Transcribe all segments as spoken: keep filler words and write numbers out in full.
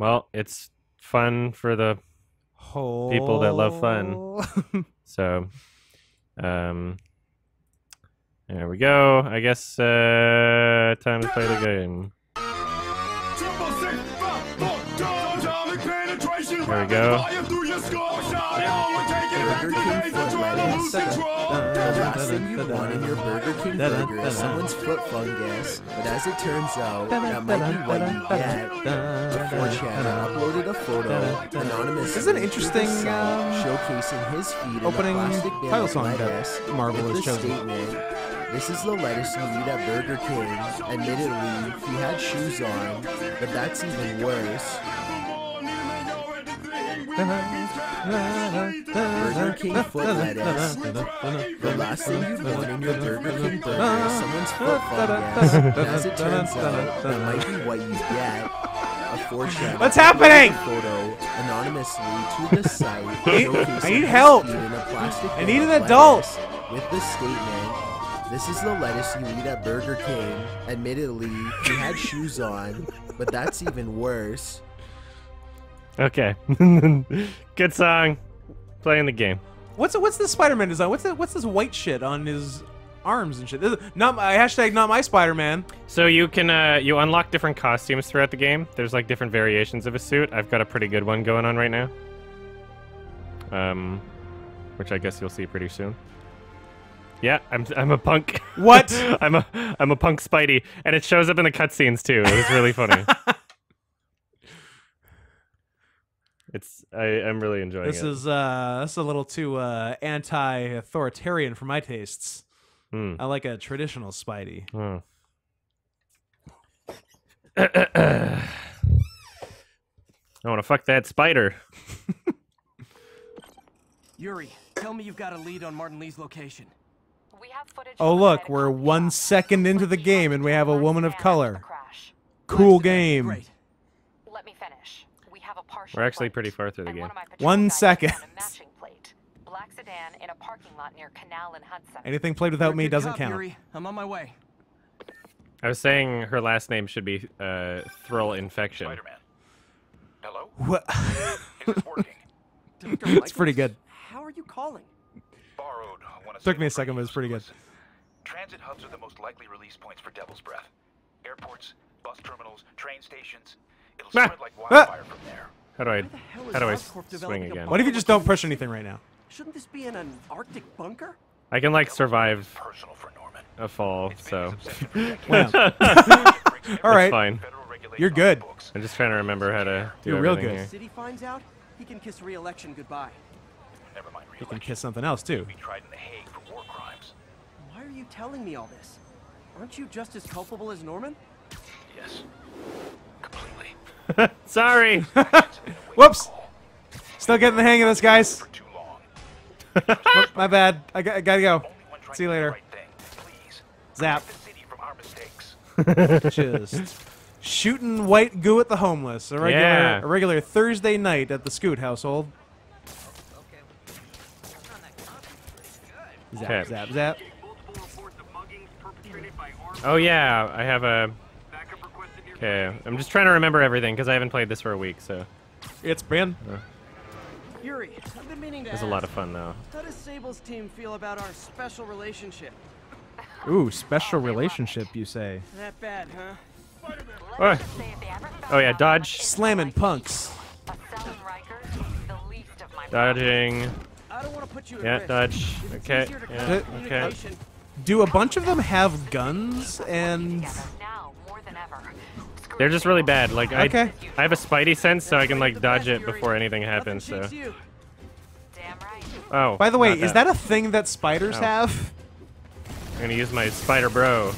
Well, it's fun for the oh. people that love fun. So, um, there we go. I guess uh, time to play the game. There we go. You wanted your Burger King burger as someone's foot fungus, but as it turns out, that might be what you get. four chan uploaded a photo, anonymous. This is an interesting uh, showcasing his feet opening title song that Marvel has chosen. This is the lettuce you eat at Burger King. Admittedly, he had shoes on, but that's even worse. Burger King foot lettuce. The last thing you'd want in your Burger King burger is someone's foot fungus. And as it turns out, that might be what you get. What's happening? Photo anonymously to the site. I need help. I need an adult. With the statement. This is the lettuce you eat at Burger King. Admittedly, he had shoes on, but that's even worse. Okay. Good song. Playing the game. What's what's this Spider-Man design? What's that, what's this white shit on his arms and shit? This is not my, hashtag not my Spider-Man. So you can uh, you unlock different costumes throughout the game. There's like different variations of a suit. I've got a pretty good one going on right now. Um, which I guess you'll see pretty soon. Yeah, I'm I'm a punk. What? I'm a I'm a punk Spidey, and it shows up in the cutscenes too. It was really funny. It's I I'm really enjoying this it. This is uh that's a little too uh anti-authoritarian for my tastes. Hmm. I like a traditional Spidey. Oh. I want to fuck that spider. Yuri, tell me you've got a lead on Martin Lee's location. Oh look, we're one second into the game and we have a woman of color. Cool game. We're actually pretty far through the game. One second. Anything played without me doesn't count. I'm on my way. I was saying her last name should be uh, Thrill Infection. Hello? What? It's working. It's pretty good. How are you calling? Took me a second, but it's pretty good. Transit hubs are the most likely release points for Devil's Breath. Airports, bus terminals, train stations. It'll spread like wildfire from there. How do I how do I swing again? What if you just don't push anything right now? Shouldn't this be in an Arctic bunker? I can like survive a fall, so all right. Fine. You're good. I'm just trying to remember how to do You're real good. Here. City finds out, he can kiss re-election goodbye. Never mind. You can kiss something else too. Why are you telling me all this? Aren't you just as culpable as Norman? Yes. Completely. Sorry. Whoops. Still getting the hang of this, guys. My bad. I, got, I gotta go. See you later. Zap. Just shooting white goo at the homeless. A regular, yeah. a regular Thursday night at the Scoot household. Zap, okay. Zap, zap. Oh yeah, I have a... Okay, I'm just trying to remember everything because I haven't played this for a week, so... It's been... Uh. Yuri, I've been meaning to ask, it was a lot of fun, though. How does Sable's team feel about our special relationship? Ooh, special relationship, you say. That bad, huh? Oh, oh yeah, dodge. Slamming punks. Dodging. I don't want to put you yeah, dodge. Okay. Yeah, okay. Do a bunch of them have guns and... They're just really bad. Like I, okay. I have a Spidey sense, so I can like dodge it before anything happens. So. Oh. By the way, that. is that a thing that spiders oh. have? I'm gonna use my spider bro.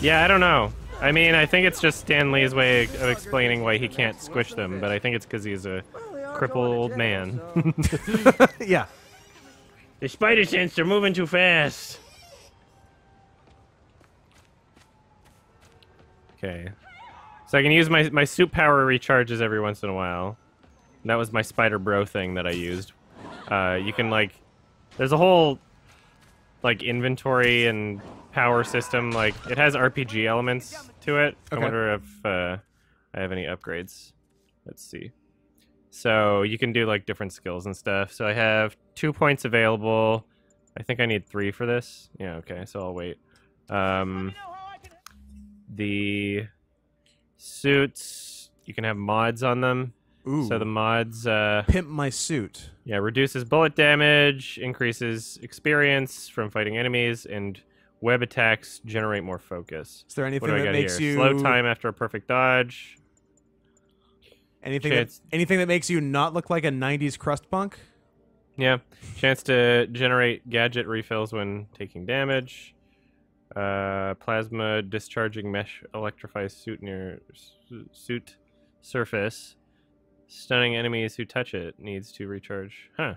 Yeah, I don't know. I mean, I think it's just Stan Lee's way of explaining why he can't squish them, but I think it's because he's a crippled man. Yeah. The spider sense, they're moving too fast. Okay. So I can use my, my suit power recharges every once in a while. That was my spider bro thing that I used. Uh, you can, like, there's a whole, like, inventory and power system, like, it has R P G elements to it. Okay. I wonder if uh, I have any upgrades. Let's see. So you can do, like, different skills and stuff. So I have two points available. I think I need three for this. Yeah, okay, so I'll wait. Um, the suits, you can have mods on them. Ooh. So the mods... Uh, Pimp my suit. Yeah, reduces bullet damage, increases experience from fighting enemies, and web attacks generate more focus. Is there anything that makes here? you... Slow time after a perfect dodge. Anything that, anything that makes you not look like a nineties crust punk? Yeah. Chance to generate gadget refills when taking damage. Uh, plasma discharging mesh electrifies suit near suit surface. Stunning enemies who touch it needs to recharge. Huh.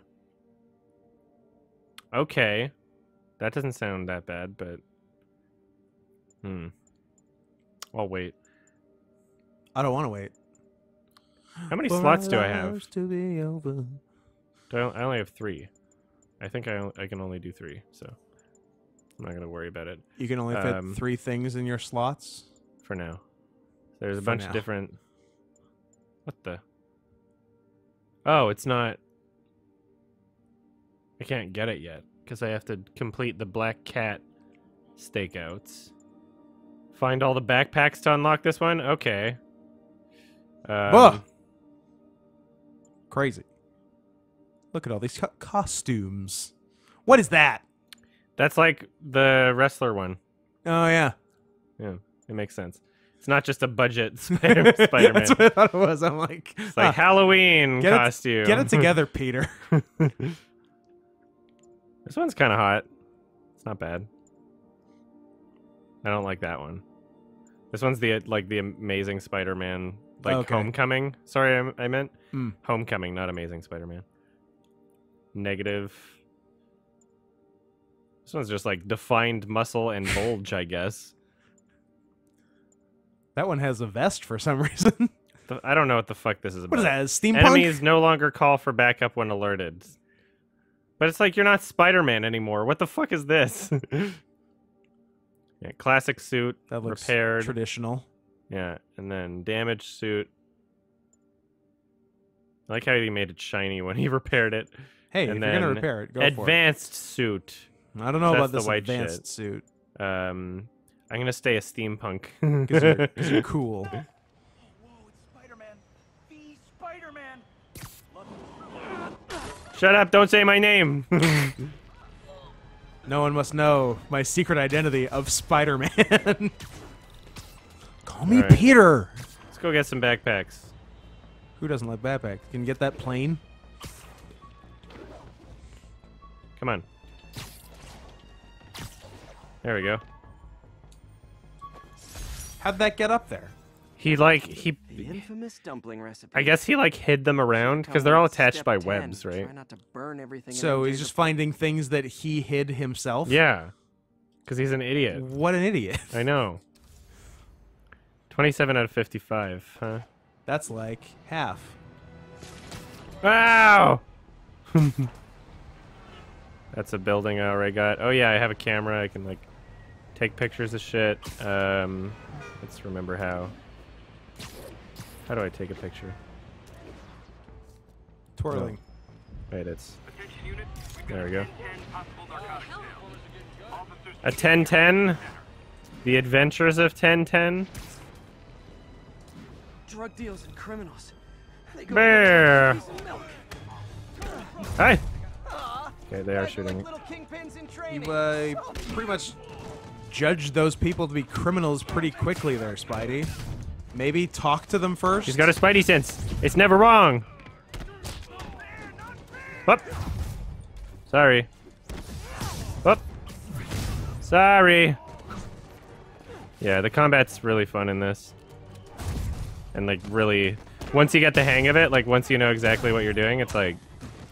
Okay. That doesn't sound that bad, but... Hmm. I'll wait. I don't want to wait. How many For slots do I have? To be over. Do I, I only have three. I think I, I can only do three, so... I'm not going to worry about it. You can only um, fit three things in your slots? For now. There's a For bunch now. of different... What the... Oh, it's not... I can't get it yet, because I have to complete the Black Cat stakeouts. Find all the backpacks to unlock this one? Okay. Um, Crazy. Look at all these co costumes. What is that? That's like the wrestler one. Oh, yeah. Yeah, it makes sense. It's not just a budget Spider-Man. That's what I thought it was. I'm like... It's like uh, Halloween get costume. It, get it together, Peter. This one's kind of hot. It's not bad. I don't like that one. This one's the like the Amazing Spider-Man, like okay. Homecoming. Sorry, I, I meant mm. Homecoming, not Amazing Spider-Man. Negative. This one's just like defined muscle and bulge, I guess. That one has a vest for some reason. I don't know what the fuck this is about. What is that, steampunk? Enemies no longer call for backup when alerted. But it's like, you're not Spider-Man anymore. What the fuck is this? Yeah, classic suit. That looks repaired. Traditional. Yeah, and then damaged suit. I like how he made it shiny when he repaired it. Hey, and if then you're going to repair it, go for it. Advanced suit. I don't know about this advanced shit. suit. Um... I'm gonna stay a steampunk. Because you're, you're cool. Oh, whoa, it's Spider-Man. The Spider-Man. Shut up! Don't say my name. No one must know my secret identity of Spider-Man. Call me right. Peter. Let's go get some backpacks. Who doesn't like backpacks? Can you get that plane? Come on. There we go. How'd that get up there? He like he. The infamous dumpling recipe. I guess he like hid them around because they're all attached by webs, right? Try not to burn everything. So he's just finding things that he hid himself. Yeah, because he's an idiot. What an idiot! I know. Twenty-seven out of fifty-five, huh? That's like half. Wow. That's a building I already got. Oh yeah, I have a camera. I can like take pictures of shit. Um. Let's remember how. How do I take a picture? Twirling. Oh. Wait, it's... There we go. A ten ten? The Adventures of ten ten? Drug deals and criminals. They go Bear! Hi! Okay, they are shooting me. You, uh, pretty much... judge those people to be criminals pretty quickly there, Spidey. Maybe talk to them first. She's got a Spidey sense. It's never wrong. Up. Sorry. Up. Sorry. Yeah, the combat's really fun in this. And like really, once you get the hang of it, like once you know exactly what you're doing, it's like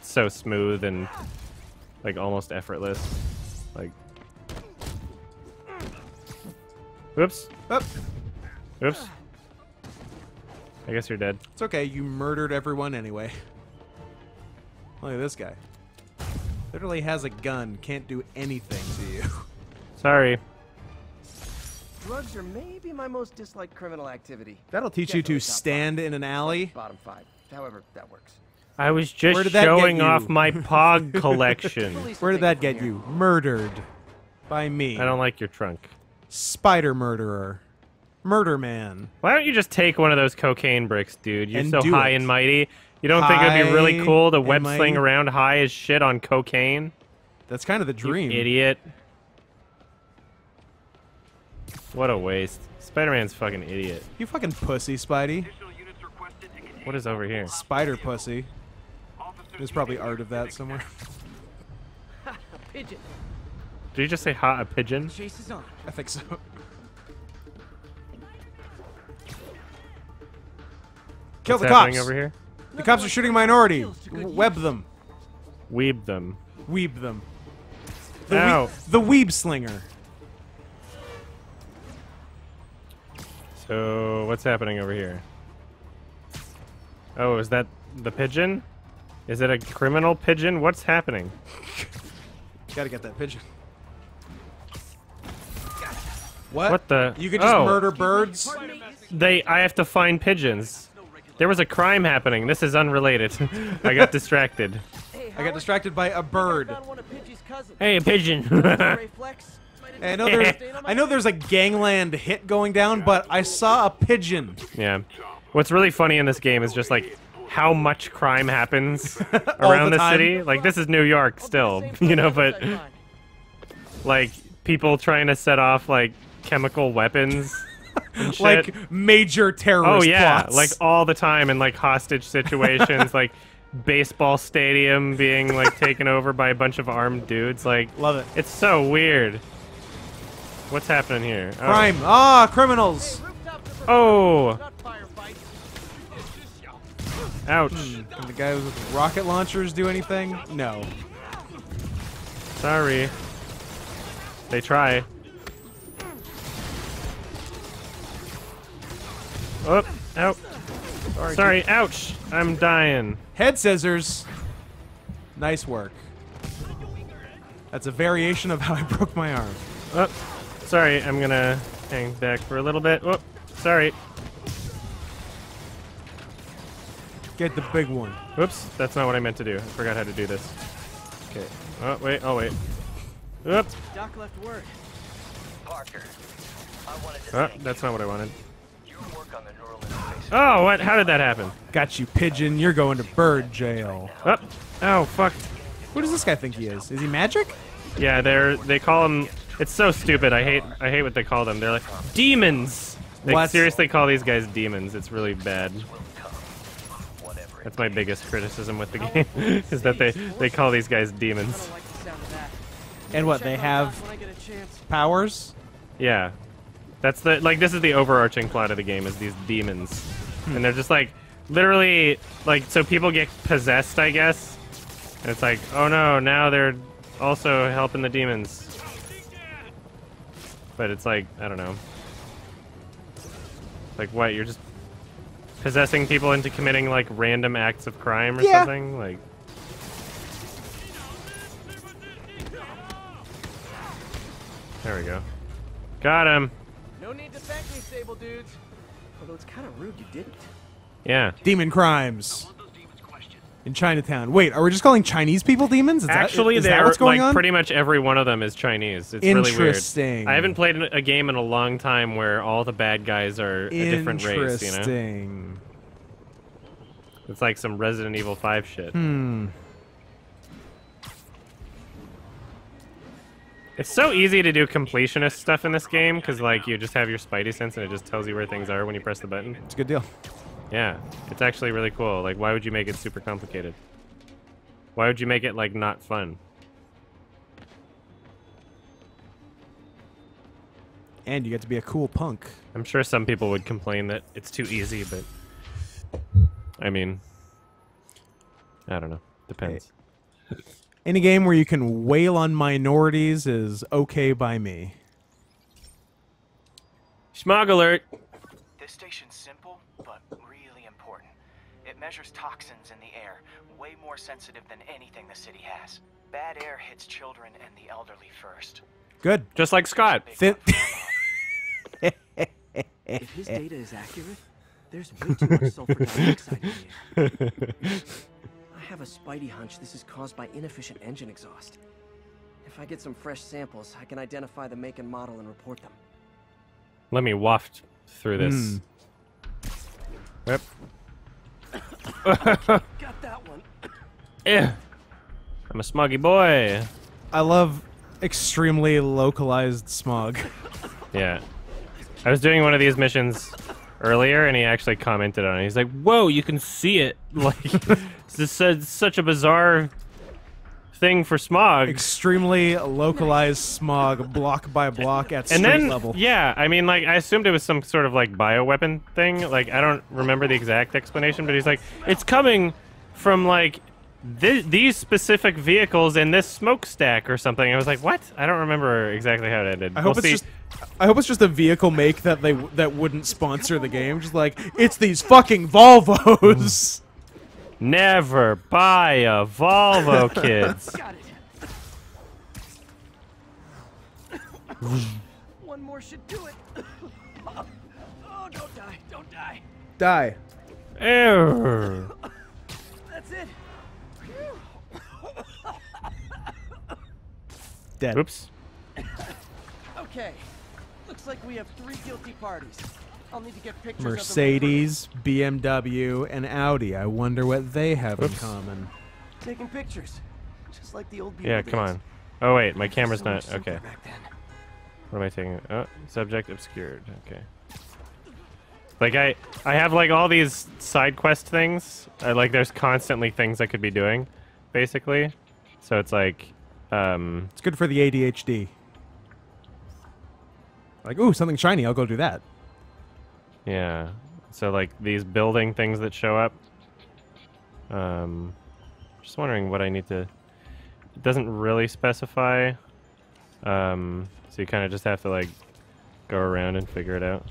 so smooth and like almost effortless. Like Oops. Up. Oops. I guess you're dead. It's okay. You murdered everyone anyway. Look at this guy. Literally has a gun. Can't do anything to you. Sorry. Drugs are maybe my most disliked criminal activity. That'll teach Definitely you to stand five. in an alley. Bottom five. However, that works. I was just showing off my P O G collection. Where did that get you? Murdered. By me. I don't like your trunk. Spider murderer. Murder man. Why don't you just take one of those cocaine bricks, dude? You're and so high it. and mighty. You don't high think it'd be really cool to web sling around high as shit on cocaine? That's kind of the dream. You idiot. What a waste. Spider-Man's fucking idiot. You fucking pussy, Spidey. What is over here? Spider pussy. There's probably art of that somewhere. Pigeon. Did you just say ha, a pigeon? Chase is on. I think so. Kill What's the cops! Over here? The cops are shooting a minority. Web them. Weeb them. Weeb them. The, no. we the weeb slinger. So, what's happening over here? Oh, is that the pigeon? Is it a criminal pigeon? What's happening? Gotta get that pigeon. What? What the? You could just oh. murder birds? They- I have to find pigeons. There was a crime happening. This is unrelated. I got distracted. Hey, I got distracted by a bird. Hey, a pigeon. I know there's, I know there's a gangland hit going down, but I saw a pigeon. Yeah. What's really funny in this game is just like how much crime happens around the this city. Like this is New York still, you know, but like people trying to set off like chemical weapons. Like major terrorist plots. Oh yeah, plots. like all the time in like hostage situations, like baseball stadium being like taken over by a bunch of armed dudes. Like love it. It's so weird. What's happening here? Oh. Crime. Ah, criminals. Oh. Ouch. Mm. Can the guys with rocket launchers do anything? No. Sorry. They try. Oh, ow. Sorry, Sorry. ouch. I'm dying. Head scissors. Nice work. That's a variation of how I broke my arm. Oh. Sorry, I'm gonna hang back for a little bit. Oh, sorry. Get the big one. Oops, that's not what I meant to do. I forgot how to do this. Okay. Oh, wait, oh, wait. Oops. Doc left word. Parker, I wanted to oh, that's not what I wanted. Oh, what? How did that happen? Got you, pigeon. You're going to bird jail. Oh, oh fuck. Who does this guy think he is? Is he magic? Yeah, they're, they call him... It's so stupid. I hate I hate what they call them. They're like, demons! They what? seriously call these guys demons. It's really bad. That's my biggest criticism with the game, is that they, they call these guys demons. And what, they have powers? Yeah. That's the, like, this is the overarching plot of the game, is these demons. Hmm. And they're just like, literally, like, so people get possessed, I guess. And it's like, oh no, now they're also helping the demons. But it's like, I don't know. Like, what, you're just... possessing people into committing like random acts of crime or yeah. something like. There we go. Got him. No need to thank me, Sable dudes. Although it's kind of rude you didn't. Yeah. Demon crimes. In Chinatown. Wait, are we just calling Chinese people demons? Is Actually, that, is that what's going like, on? Pretty much every one of them is Chinese. It's really weird. Interesting. I haven't played a game in a long time where all the bad guys are a different race, you know? Interesting. It's like some Resident Evil five shit. Hmm. It's so easy to do completionist stuff in this game, because like you just have your Spidey sense and it just tells you where things are when you press the button. It's a good deal. Yeah, it's actually really cool. Like, why would you make it super complicated? Why would you make it, like, not fun? And you get to be a cool punk. I'm sure some people would complain that it's too easy, but... I mean... I don't know. Depends. Hey. Any game where you can wail on minorities is okay by me. Schmog alert! This station's simple, but... It measures toxins in the air, way more sensitive than anything the city has. Bad air hits children and the elderly first. Good. Just like Scott. Th If his data is accurate, there's way too much sulfur dioxide in the air. I have a spidey hunch this is caused by inefficient engine exhaust. If I get some fresh samples, I can identify the make and model and report them. Let me waft through this. Mm. Yep. Got that one. Yeah. I'm a smoggy boy. I love extremely localized smog. Yeah. I was doing one of these missions earlier, and he actually commented on it. He's like, whoa, you can see it. Like, this is such a bizarre thing for smog. Extremely localized smog, block by block at street level. Yeah, I mean, like, I assumed it was some sort of, like, bioweapon thing. Like, I don't remember the exact explanation, but he's like, it's coming from, like, th these specific vehicles in this smokestack or something. I was like, what? I don't remember exactly how it ended. I hope we'll it's see. just I hope it's just a vehicle make that they w that wouldn't sponsor the game. Just like, it's these fucking Volvos. Never buy a Volvo, kids. One more should do it. Oh, oh, don't die. Don't die. Die. Err. That's it. Dead. Oops. Okay. Looks like we have three guilty parties. I'll need to get pictures Mercedes, of Mercedes, B M W, and Audi. I wonder what they have Oops. in common. Taking pictures. Just like the old B M W. Yeah, come on. Oh wait, my camera's so not okay. What am I taking? Oh, subject obscured. Okay. Like I I have like all these side quest things. I, like there's constantly things I could be doing, basically. So it's like Um, it's good for the A D H D. Like, ooh, something shiny, I'll go do that. Yeah. So, like, these building things that show up. Um, just wondering what I need to... It doesn't really specify. Um, so you kind of just have to, like, go around and figure it out.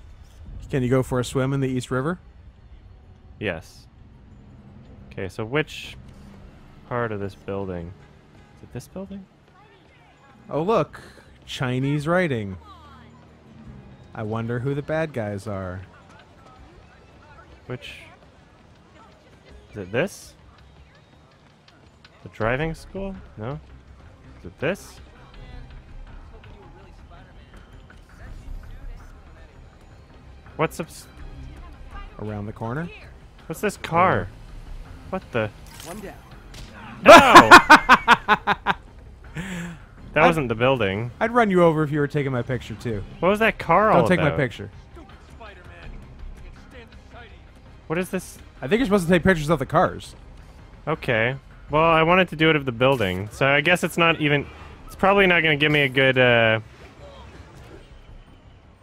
Can you go for a swim in the East River? Yes. Okay, so which part of this building... This building? Oh look, Chinese writing. I wonder who the bad guys are. Which? Is it this? The driving school? No. Is it this? What's up? Around the corner? What's this car? What the? One down. No! that I'd, wasn't the building. I'd run you over if you were taking my picture, too. What was that car all about? Don't take my picture. Stupid Spider-Man. You can stand society. What is this? I think you're supposed to take pictures of the cars. Okay. Well, I wanted to do it of the building, so I guess it's not even... It's probably not going to give me a good... Uh,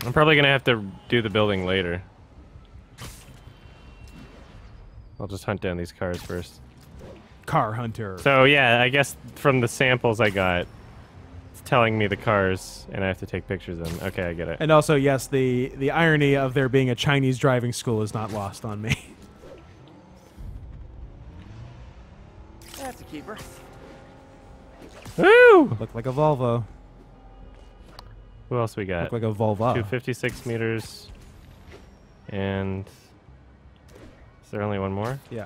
I'm probably going to have to do the building later. I'll just hunt down these cars first. Car hunter. So yeah, I guess from the samples I got, it's telling me the cars, and I have to take pictures of them. Okay, I get it. And also, yes, the the irony of there being a Chinese driving school is not lost on me. That's a keeper. Woo! Look like a Volvo. Who else we got? Look like a Volvo. two fifty-six meters, and is there only one more? Yeah.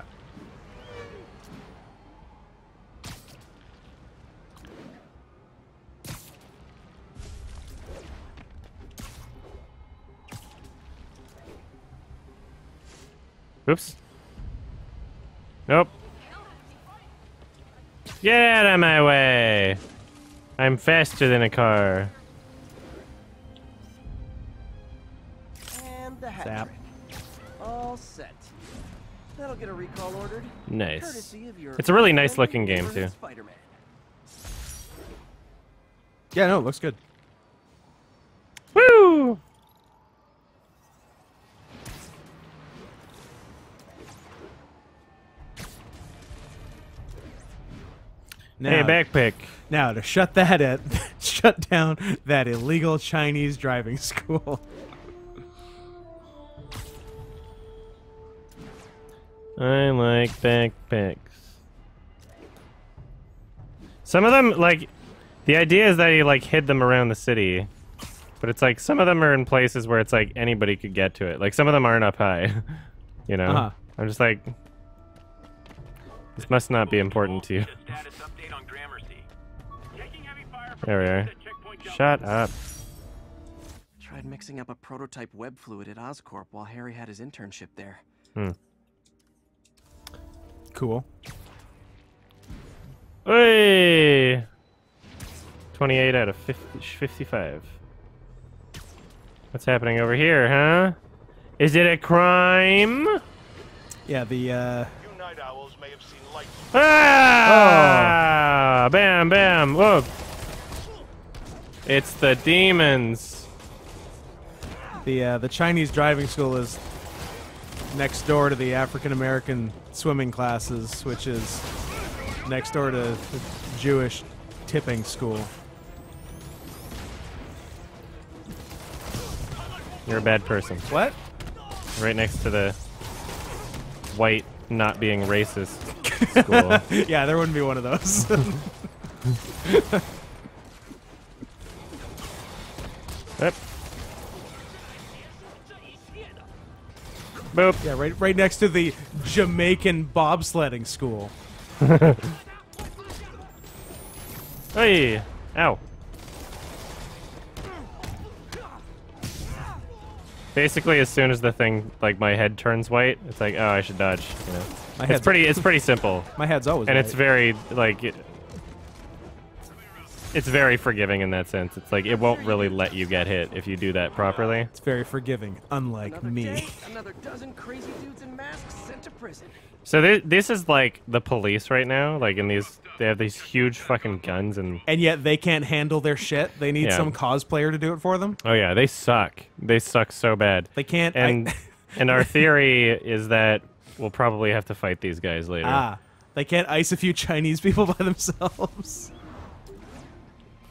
Oops. Nope. Get out of my way! I'm faster than a car. And the hat Zap. trick. All set. That'll get a recall ordered. Nice. It's a really nice looking game too. Spider-Man. Yeah, no, it looks good. Woo! Now, hey, backpack. Now, to shut that at, shut down that illegal Chinese driving school. I like backpacks. Some of them, like, the idea is that he, like, hid them around the city. But it's like some of them are in places where it's like anybody could get to it. Like some of them aren't up high. You know? Uh-huh. I'm just like, this must not be important to you. There we are. Shut up. Tried mixing up a prototype web fluid at Oscorp while Harry had his internship there. Hmm. Cool. Hey! twenty-eight out of fifty, fifty-five. What's happening over here, huh? Is it a crime? Yeah, the, uh... You night owls may have seen light. Ah! Oh. Bam, bam, whoa. It's the demons. The, uh, the Chinese driving school is next door to the African-American swimming classes, which is next door to the Jewish tipping school. You're a bad person. What? Right next to the white not being racist school. Yeah, there wouldn't be one of those. Yep. Boop. Yeah, right, right next to the Jamaican bobsledding school. Hey! Ow. Basically, as soon as the thing, like, my head turns white, it's like, oh, I should dodge, you know. My head's it's pretty, it's pretty simple. My head's always And white. It's very, like, it, it's very forgiving in that sense. It's like, it won't really let you get hit if you do that properly. It's very forgiving, unlike another me. Day, another dozen crazy dudes in masks sent to prison. So th this is, like, the police right now, like, in these, they have these huge fucking guns and... And yet they can't handle their shit. They need yeah. some cosplayer to do it for them. Oh, yeah, they suck. They suck so bad. They can't... And, I... and our theory is that we'll probably have to fight these guys later. Ah, they can't ice a few Chinese people by themselves.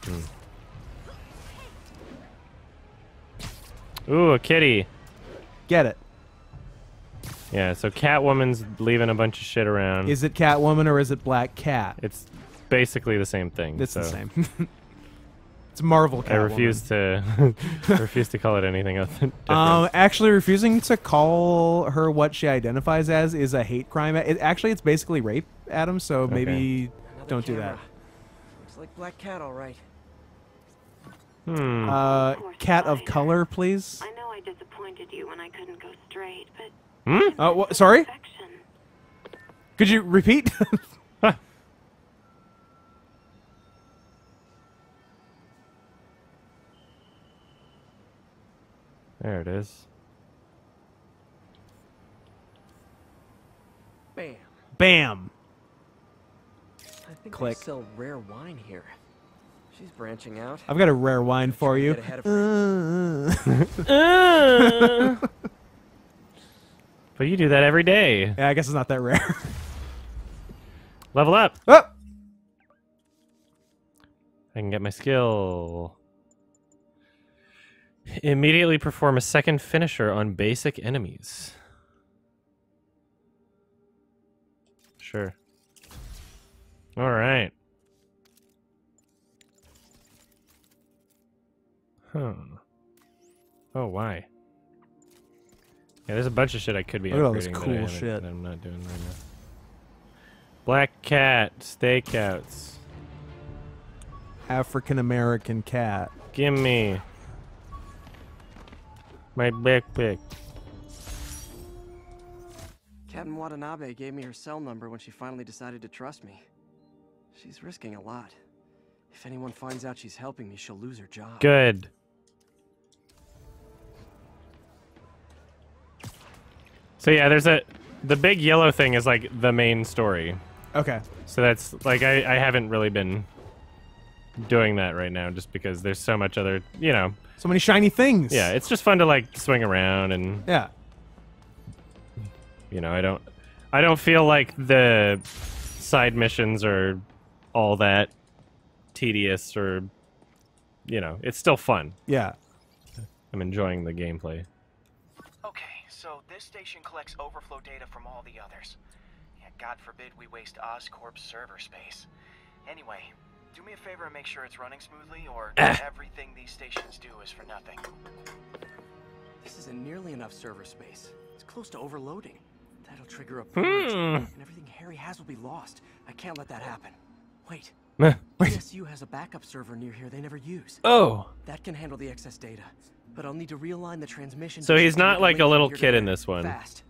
Hmm. Ooh, a kitty. Get it. Yeah, so Catwoman's leaving a bunch of shit around. Is it Catwoman or is it Black Cat? It's basically the same thing. It's so. the same. It's Marvel Catwoman. I refuse to refuse to call it anything else. Um, actually, refusing to call her what she identifies as is a hate crime. It, actually, it's basically rape, Adam. So okay. maybe Another don't camera. do that. Looks like Black Cat, all right. Hmm. Uh, cat of color, please. I know I disappointed you when I couldn't go straight, but. Hmm? Uh, what, sorry? Could you repeat? Huh. There it is. Bam. Bam. I think Click. They sell rare wine here. She's branching out. I've got a rare wine for you. Uh. But you do that every day. Yeah, I guess it's not that rare. Level up. Oh! I can get my skill. Immediately perform a second finisher on basic enemies. Sure. All right. Huh. Oh, why? Yeah, there's a bunch of shit I could be Look upgrading all this cool that, I shit. that I'm not doing right now. Black Cat, Stakeouts. African-American Cat. Gimme. My backpack. Captain Watanabe gave me her cell number when she finally decided to trust me. She's risking a lot. If anyone finds out she's helping me, she'll lose her job. Good. So yeah, there's a, the big yellow thing is like the main story. Okay. So that's like, I, I haven't really been doing that right now just because there's so much other, you know. So many shiny things. Yeah, it's just fun to like swing around and. Yeah. You know, I don't, I don't feel like the side missions are all that tedious or, you know, it's still fun. Yeah. I'm enjoying the gameplay. So this station collects overflow data from all the others. Yeah, God forbid we waste Oscorp's server space. Anyway, Do me a favor and make sure it's running smoothly, or everything these stations do is for nothing. This isn't nearly enough server space. It's close to overloading. That'll trigger a purge, mm. and everything Harry has will be lost. I can't let that happen. Wait. Uh, wait. E S U has a backup server near here they never use. Oh. That can handle the excess data, but I'll need to realign the transmission. So he's not like a little kid in this one. Fast.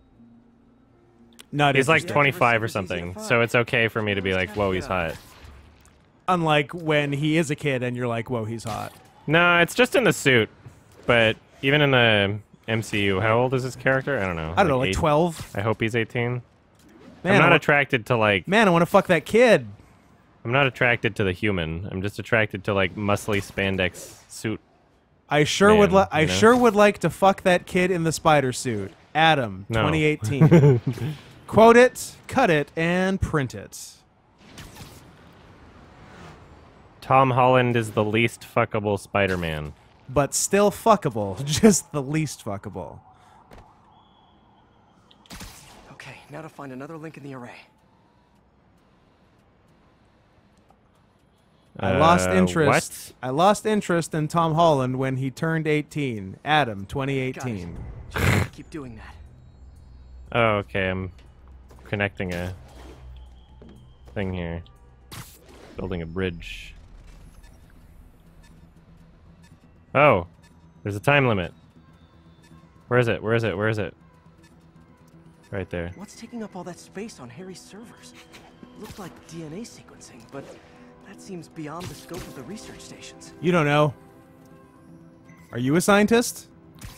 Not he's like twenty-five or something, so it's okay for me to be like, whoa, he's hot. Unlike when he is a kid and you're like, whoa, he's hot. Nah, it's just in the suit, but even in the M C U, how old is this character? I don't know. I don't like know, like eight? twelve? I hope he's eighteen. Man, I'm not attracted to like... Man, I want to fuck that kid. I'm not attracted to the human. I'm just attracted to like muscly spandex suit. I sure man, would like. I know? sure would like to fuck that kid in the spider suit. Adam, no. twenty eighteen. Quote it, cut it, and print it. Tom Holland is the least fuckable Spider-Man. But still fuckable, just the least fuckable. Okay, now to find another link in the array. I lost interest. Uh, I lost interest in Tom Holland when he turned eighteen. Adam, twenty eighteen. Keep doing that. Oh, okay. I'm connecting a thing here. Building a bridge. Oh, there's a time limit. Where is it? Where is it? Where is it? Right there. What's taking up all that space on Harry's servers? It looked like D N A sequencing, but that seems beyond the scope of the research stations. You don't know. Are you a scientist?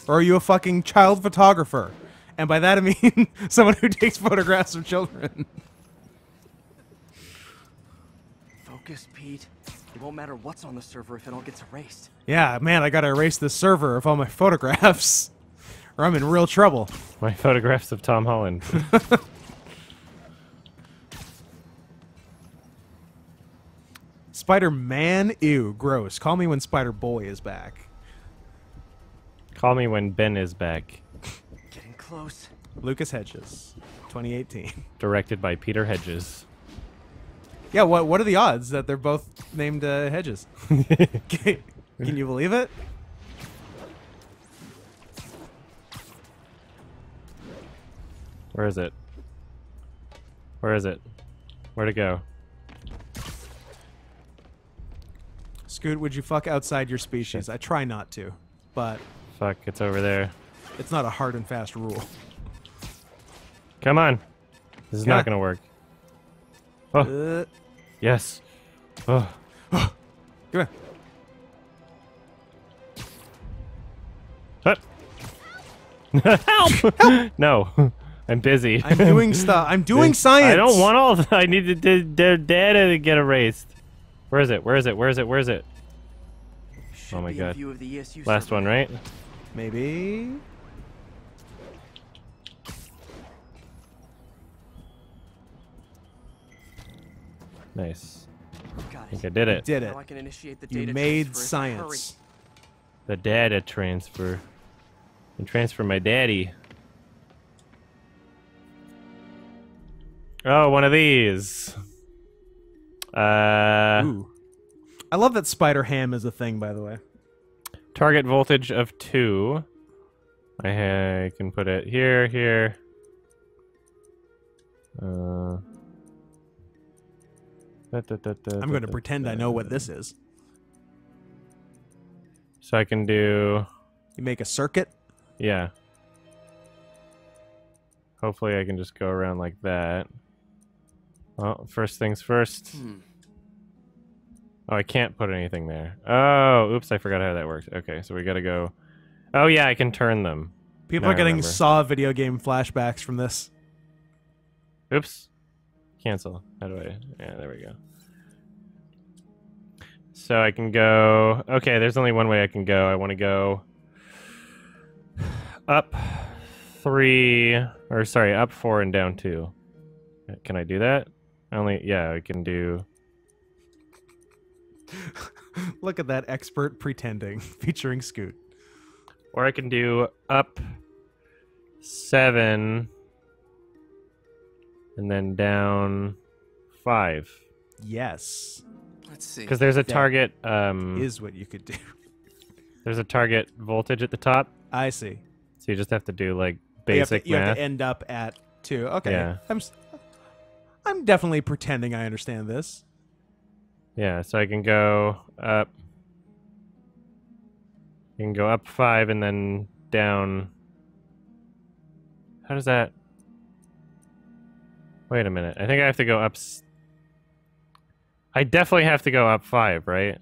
Or are you a fucking child photographer? And by that I mean someone who takes photographs of children. Focus, Pete. It won't matter what's on the server if it all gets erased. Yeah, man, I gotta erase this server of all my photographs. Or I'm in real trouble. My photographs of Tom Holland. Spider-Man? Ew, gross. Call me when Spider-Boy is back. Call me when Ben is back. Getting close. Lucas Hedges, twenty eighteen. Directed by Peter Hedges. Yeah, what what are the odds that they're both named uh, Hedges? Can you believe it? Where is it? Where is it? Where'd it go? Scoot, would you fuck outside your species? I try not to, but... Fuck, it's over there. It's not a hard and fast rule. Come on. This is Come not going to work. Oh. Uh. Yes. Oh. Oh. Come here. What? Help! Help! No, I'm busy. I'm doing stuff. I'm doing science. I don't want all. I need the data to get erased. Where is it? Where is it? Where is it? Where is it? Should oh my god! View of the E S U Last server. one, right? Maybe. Nice. I think I did it. Did it. I can initiate the data you made science. Hurry. The data transfer. And transfer my daddy. Oh, one of these. Uh. Ooh. I love that spider ham is a thing, by the way. Target voltage of two. I can put it here, here. Uh. Da, da, da, da, I'm going to pretend da, da, I know what this is. So I can do... You make a circuit? Yeah. Hopefully I can just go around like that. Well, first things first. Hmm. Oh, I can't put anything there. Oh, oops, I forgot how that works. Okay, so we got to go... Oh, yeah, I can turn them. People now are getting Saw video game flashbacks from this. Oops. Cancel. How do I? Yeah, there we go. So I can go. Okay, there's only one way I can go. I want to go up three, or sorry, up four and down two. Can I do that? Only, yeah, I can do. Look at that expert pretending, featuring Scoot. Or I can do up seven. And then down five. Yes. Let's see. Because there's a target. Um, is what you could do. There's a target voltage at the top. I see. So you just have to do like basic math. You have to, you have to end up at two. Okay. Yeah. I'm. I'm definitely pretending I understand this. Yeah. So I can go up. You can go up five and then down. How does that? Wait a minute. I think I have to go up. S I definitely have to go up five, right?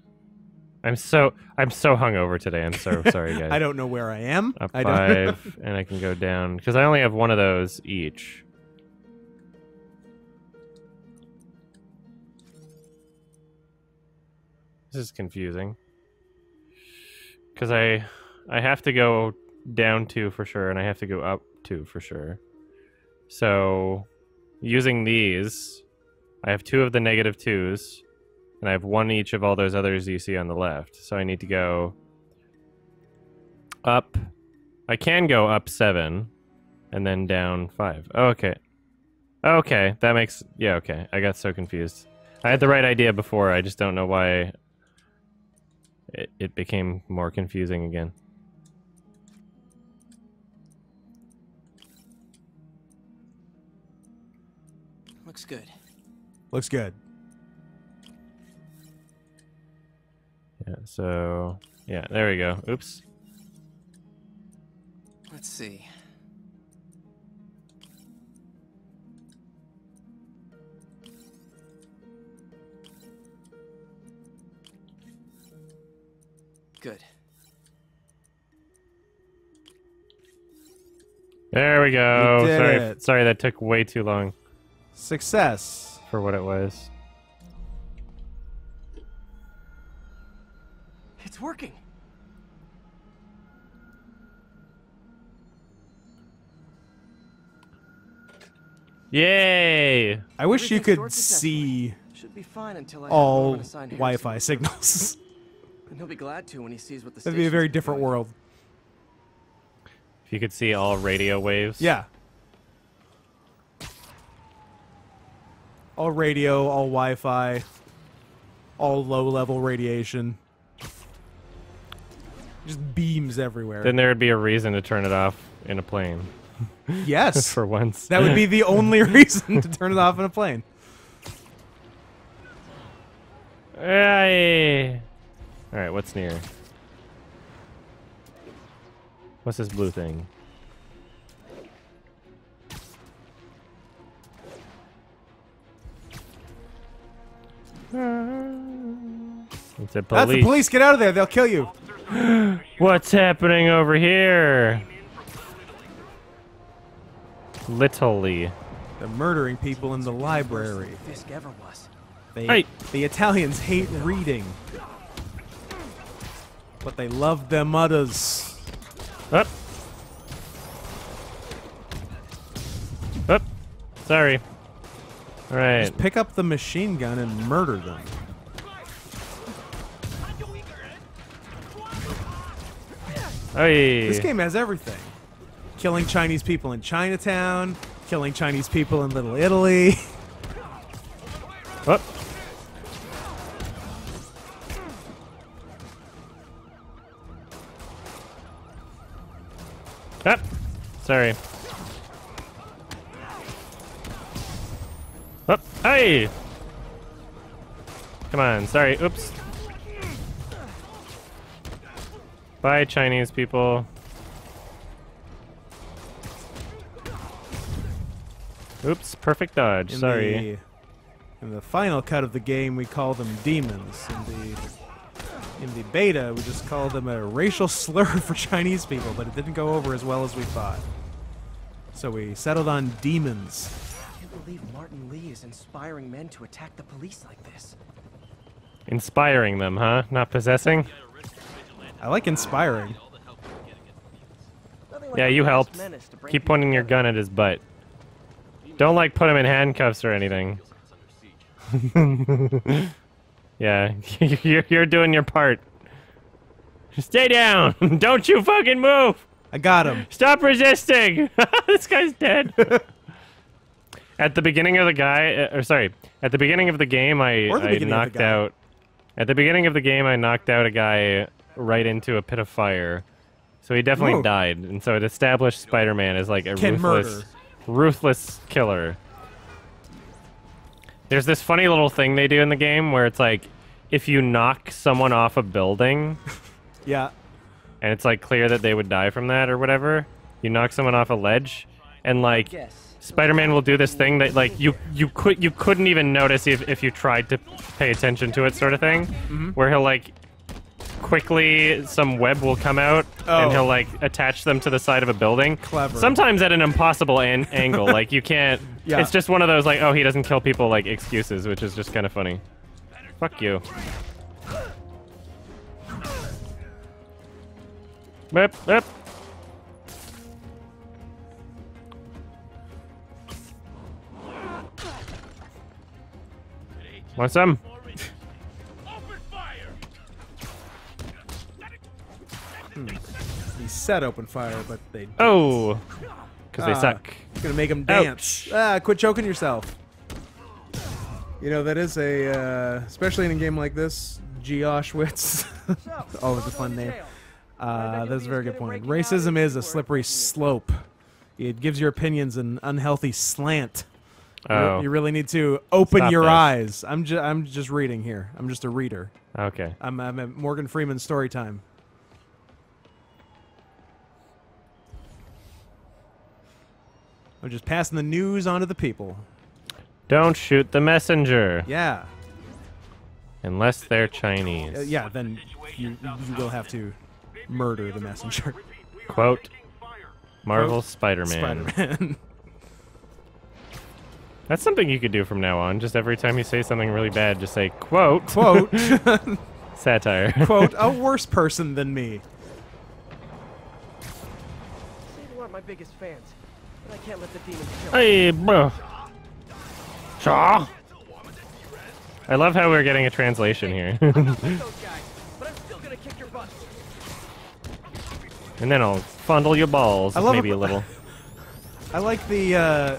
I'm so I'm so hungover today. I'm so sorry, guys. I don't know where I am. Up I five, don't and I can go down because I only have one of those each. This is confusing. Because I, I have to go down two for sure, and I have to go up two for sure. So, using these, I have two of the negative twos, and I have one each of all those others you see on the left. So I need to go up. I can go up seven, and then down five. Oh, okay. Okay, that makes... Yeah, okay. I got so confused. I had the right idea before, I just don't know why... It, it became more confusing again. Looks good. Looks good. Yeah, so... Yeah, there we go. Oops. Let's see. Good. There we go. We did sorry, it. sorry that took way too long. Success for what it was. It's working. Yay! I wish you could see Should be fine until I all Wi-Fi signals. And he'll be glad to when he sees what the That'd be a very different doing. world. If you could see all radio waves. Yeah. All radio, all Wi-Fi, all low-level radiation. Just beams everywhere. Then there would be a reason to turn it off in a plane. Yes. For once. That would be the only reason to turn it off in a plane. Hey. All right, what's near? What's this blue thing? It's a police. That's the police. Get out of there. They'll kill you. What's happening over here? Literally. They're murdering people in the library. They, hey. The Italians hate reading. But they love their mothers. Up. Up. Sorry. All right. Just pick up the machine gun and murder them. Hey. This game has everything. Killing Chinese people in Chinatown. Killing Chinese people in Little Italy. Up. Ah, sorry. Oh, hey! Come on, sorry, oops. Bye, Chinese people. Oops, perfect dodge, in sorry. The, in the final cut of the game, we call them demons. In the In the beta, we just called them a racial slur for Chinese people, but it didn't go over as well as we thought. So we settled on demons. I can't believe Martin Lee is inspiring men to attack the police like this. Inspiring them, huh? Not possessing? I like inspiring. Yeah, you helped. Keep pointing your gun at his butt. Don't, like, put him in handcuffs or anything. Yeah, you're, you're doing your part. Stay down! Don't you fucking move! I got him. Stop resisting! This guy's dead. At the beginning of the guy, or sorry, at the beginning of the game, I, I knocked out At the beginning of the game, I knocked out a guy right into a pit of fire. So he definitely Whoa. died. And so it established Spider-Man as like a Can ruthless, murder. ruthless killer. There's this funny little thing they do in the game where it's like, if you knock someone off a building... yeah. And it's like clear that they would die from that or whatever. You knock someone off a ledge, and like yes. Spider-Man will do this thing that like you you could you couldn't even notice if if you tried to pay attention to it, sort of thing. Mm-hmm. Where he'll like quickly some web will come out oh. and he'll like attach them to the side of a building. Clever. Sometimes at an impossible an angle, like you can't. Yeah. It's just one of those like oh he doesn't kill people like excuses, which is just kind of funny. Fuck you. Whip, whip. Want some? hmm. He said open fire, but they didn't. Oh! Because uh, they suck. It's gonna make them dance. Ouch. Ah, quit choking yourself. You know, that is a, uh, especially in a game like this, G-Oshwitz. Always a fun name. Uh, that's a very good point. Racism is a slippery slope. It gives your opinions an unhealthy slant. Oh. You really need to open Stop your this. eyes. I'm just I'm just reading here. I'm just a reader. Okay. I'm I'm at Morgan Freeman's story time. I'm just passing the news on to the people. Don't shoot the messenger. Yeah. Unless they're Chinese. Uh, yeah, then you you will have to murder the messenger. Quote Marvel Spider-Man. Spider-Man. That's something you could do from now on. Just every time you say something really bad, just say, quote. Quote. Satire. Quote, a worse person than me. Save a lot of my biggest fans, but I can't let the demons kill me. Hey, bro. Shaw. I love how we're getting a translation here. And then I'll fondle your balls, I love maybe a, a little. I like the... Uh,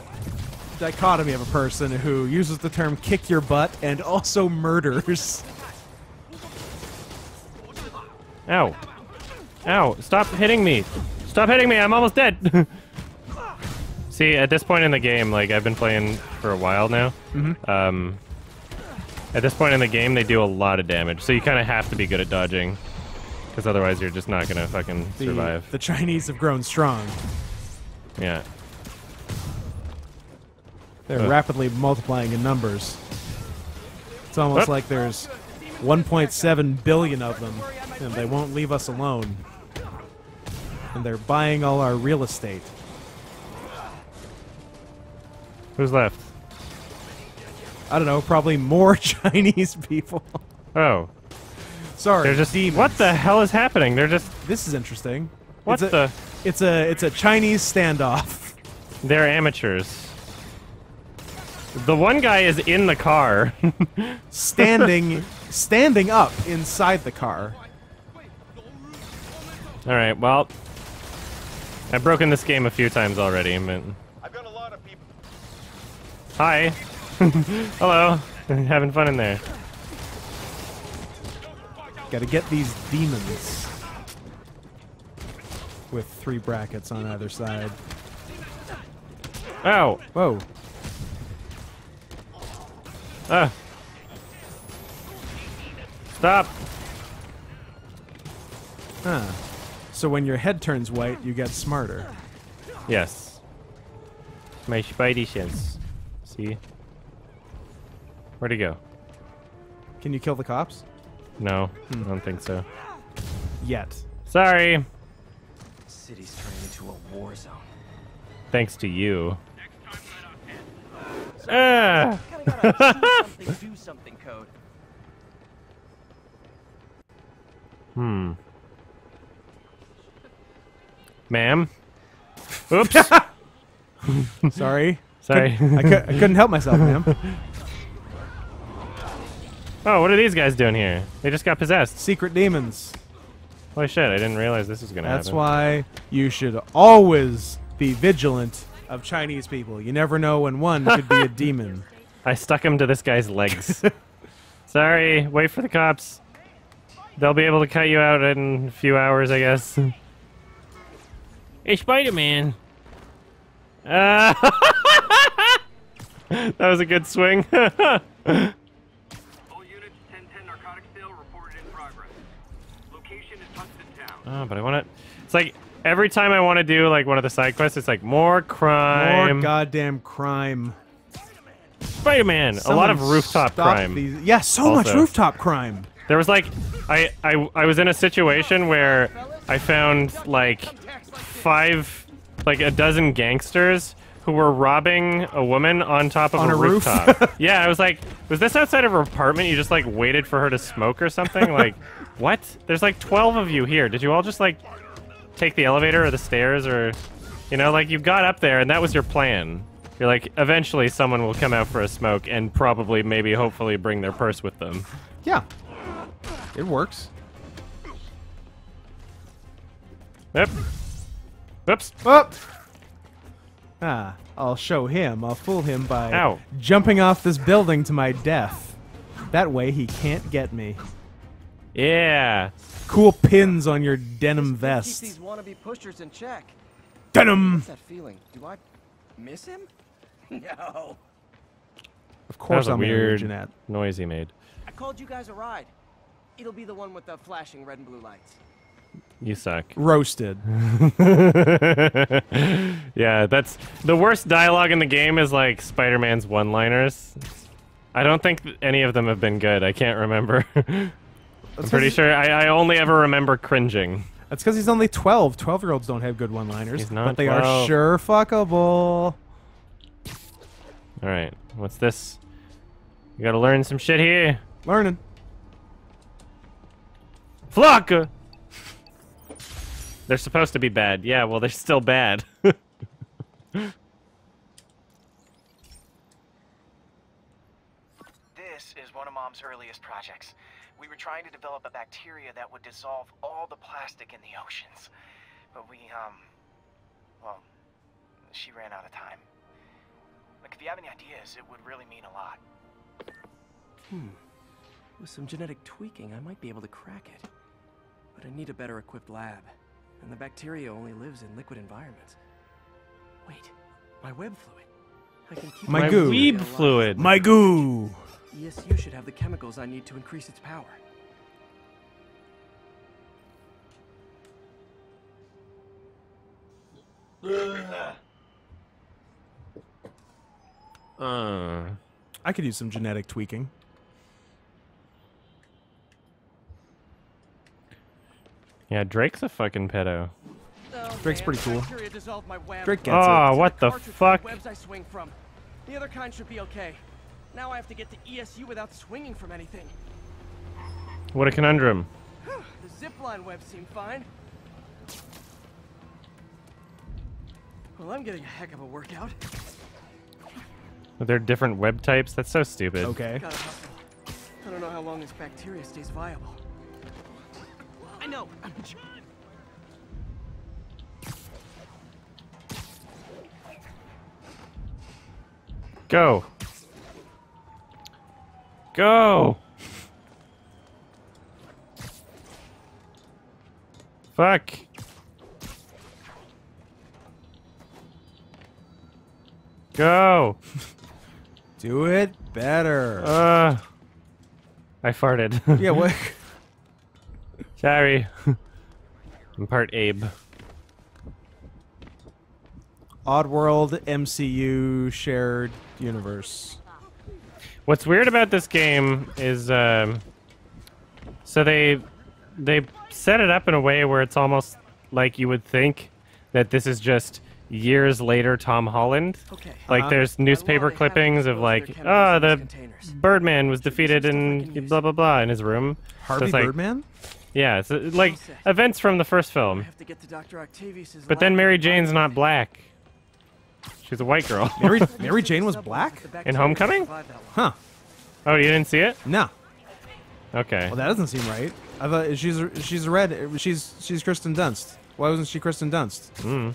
dichotomy of a person who uses the term kick your butt and also murders. Ow. Ow. Stop hitting me. Stop hitting me. I'm almost dead. See, at this point in the game, like, I've been playing for a while now. Mm-hmm. Um, at this point in the game, they do a lot of damage, so you kind of have to be good at dodging, because otherwise you're just not going to fucking the, survive. The Chinese have grown strong. Yeah. They're uh. rapidly multiplying in numbers. It's almost Oop. like there's one point seven billion of them, and they won't leave us alone. And they're buying all our real estate. Who's left? I don't know, probably more Chinese people. Oh. Sorry, they're just demons. What the hell is happening? They're just... This is interesting. What it's the... A, it's, a, it's a Chinese standoff. They're amateurs. The one guy is in the car. standing standing up inside the car. Alright, well, I've broken this game a few times already, but... I've got a lot of people. Hi. Hello. Having fun in there. Gotta get these demons. With three brackets on either side. Ow! Whoa. Ah. Stop. Huh. So when your head turns white, you get smarter. Yes. My Spidey sense. See? Where'd he go? Can you kill the cops? No, hmm. I don't think so. Yet. Sorry. The city's turned into a war zone. Thanks to you. Ah. something, something code. Hmm. Ma'am? Oops. Sorry. Sorry. Couldn't, I, cu I couldn't help myself, ma'am. Oh, what are these guys doing here? They just got possessed. Secret demons. Holy shit, I didn't realize this was gonna That's happen. That's why you should always be vigilant of Chinese people. You never know when one could be a demon. I stuck him to this guy's legs. Sorry, wait for the cops. They'll be able to cut you out in a few hours, I guess. Hey, Spider-Man. Uh, that was a good swing. All units, ten ten narcotics sale reported in progress. Location is Hudson Town. Oh, but I want to... It's like, every time I want to do, like, one of the side quests, it's like, more crime. More goddamn crime. Spider-Man! A lot of rooftop crime. These. Yeah, so also. much rooftop crime. There was like, I, I, I was in a situation where I found like five, like a dozen gangsters who were robbing a woman on top of on a, a roof? rooftop. Yeah, I was like, was this outside of her apartment? You just like waited for her to smoke or something? Like, what? There's like twelve of you here. Did you all just like take the elevator or the stairs or, you know, like you got up there and that was your plan. You're like, eventually someone will come out for a smoke and probably, maybe, hopefully bring their purse with them. Yeah. It works. Yep. Oops. Oh. Ah, I'll show him. I'll fool him by Ow. jumping off this building to my death. That way he can't get me. Yeah. Cool pins on your denim vest. Keep these wannabe pushers in check. Denim. What's that feeling? Do I miss him? No. Of course I'm weird. That noise he made. I called you guys a ride. It'll be the one with the flashing red and blue lights. You suck. Roasted. Yeah, that's... The worst dialogue in the game is, like, Spider-Man's one-liners. I don't think any of them have been good. I can't remember. I'm pretty sure. I, I only ever remember cringing. That's because he's only twelve. twelve-year-olds don't have good one-liners. He's not But they twelve. Are sure fuckable. Alright, what's this? You gotta learn some shit here. Learning. Flock! They're supposed to be bad. Yeah, well, they're still bad. This is one of Mom's earliest projects. We were trying to develop a bacteria that would dissolve all the plastic in the oceans. But we, um... well, she ran out of time. Like, if you have any ideas, it would really mean a lot. Hmm. With some genetic tweaking, I might be able to crack it. But I need a better equipped lab, and the bacteria only lives in liquid environments. Wait, my web fluid. I can keep my, my goo. Weeb fluid. My goo. E S U should have the chemicals I need to increase its power. Uh, I could use some genetic tweaking. Yeah, Drake's a fucking pedo. Oh, Drake's man. pretty cool. Drake gets oh, it. Oh, what the, the fuck? Webs I swing from. The other kind should be okay. Now I have to get to E S U without swinging from anything. What a conundrum. The zipline webs seem fine. Well, I'm getting a heck of a workout. Are there different web types? That's so stupid. Okay. I don't know how long this bacteria stays viable. I know. I'm trying. Go. Go. Oh. Fuck. Go. Do it better. Uh. I farted. Yeah, what? Sorry. I'm part Abe. Oddworld M C U shared universe. What's weird about this game is um so they they set it up in a way where it's almost like you would think that this is just years later Tom Holland. Okay. Like uh, there's newspaper clippings of like, oh, the Birdman was defeated in blah blah blah in his room. Harvey so like, Birdman? Yeah, it's like events from the first film. I have to get to Doctor Octavius's but then Mary Jane's not black. She's a white girl. Mary, Mary Jane was black? In Homecoming? Huh. Oh, you didn't see it? No. Okay. Well, that doesn't seem right. I thought she's she's red. She's she's Kristen Dunst. Why wasn't she Kristen Dunst? Mm.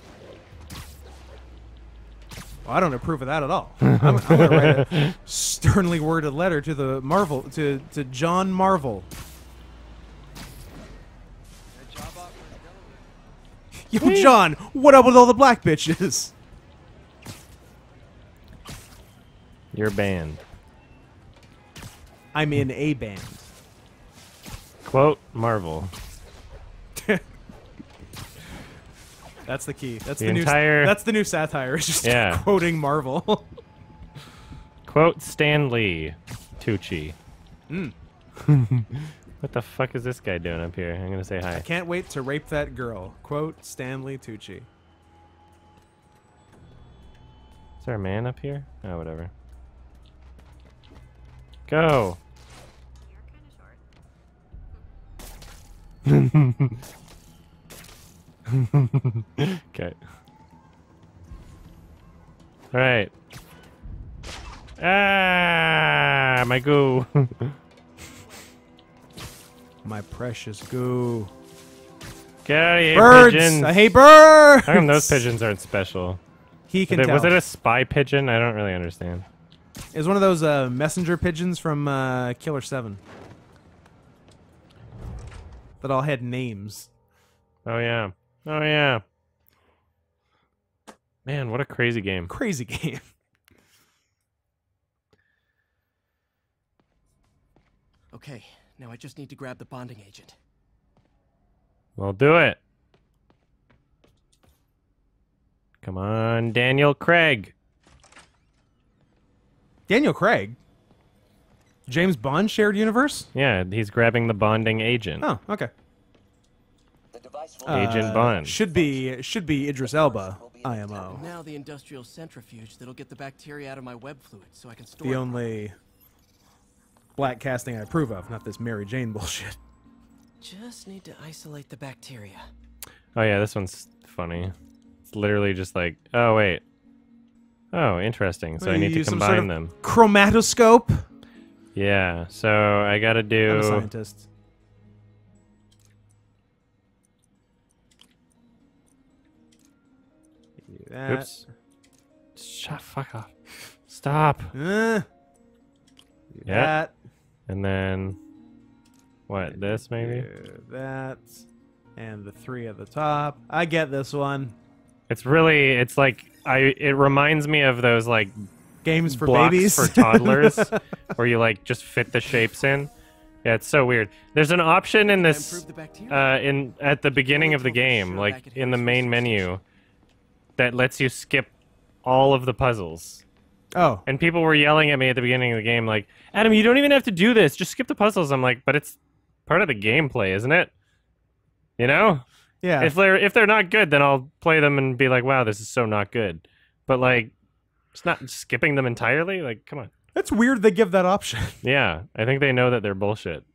Well, I don't approve of that at all. I'm, I'm going to write a sternly worded letter to the Marvel, to, to John Marvel. Yo, John, what up with all the black bitches? You're banned. I'm in a band. Quote Marvel. That's the key. That's the, the entire... new. That's the new satire. Is just yeah. quoting Marvel. Quote Stan Lee, Tucci. Mm. What the fuck is this guy doing up here? I'm gonna say hi. I can't wait to rape that girl. Quote Stan Lee, Tucci. Is there a man up here? Oh, whatever. Go. You're kind of short. Okay. All right. Ah, my goo. My precious goo. Get out of here, birds. Pigeons. I hate birds. How come those pigeons aren't special? He can. Was it, was it a spy pigeon? I don't really understand. Is one of those uh, messenger pigeons from uh, Killer Seven that all had names. Oh yeah, oh yeah. Man, what a crazy game! Crazy game. Okay, now I just need to grab the bonding agent. Well, do it. Come on, Daniel Craig. Daniel Craig? James Bond shared universe? Yeah, he's grabbing the bonding agent. Oh, okay. The device will uh, Agent Bond. Should be should be Idris Elba, I M O. Now the industrial centrifuge that'll get the bacteria out of my web fluid so I can store the only black casting I approve of, not this Mary Jane bullshit. Just need to isolate the bacteria. Oh yeah, this one's funny. It's literally just like, oh wait. Oh, interesting. So I need to combine sort of them. Chromatoscope? Yeah, so I gotta do... I'm a scientist. Do that. Oops. Shut fuck up. Stop. Uh, do yeah. That. And then... What, this maybe? Do that. And the three at the top. I get this one. It's really... It's like... I, it reminds me of those like games for babies for toddlers where you like just fit the shapes in. Yeah, it's so weird. There's an option in this uh, in at the beginning of the game, like in the main menu, that lets you skip all of the puzzles. Oh. And people were yelling at me at the beginning of the game, like, Adam, you don't even have to do this. Just skip the puzzles. I'm like, but it's part of the gameplay, isn't it? You know? Yeah. If they're if they're not good, then I'll play them and be like, "Wow, this is so not good." But like, it's not skipping them entirely. Like, come on. That's weird. They give that option. Yeah, I think they know that they're bullshit.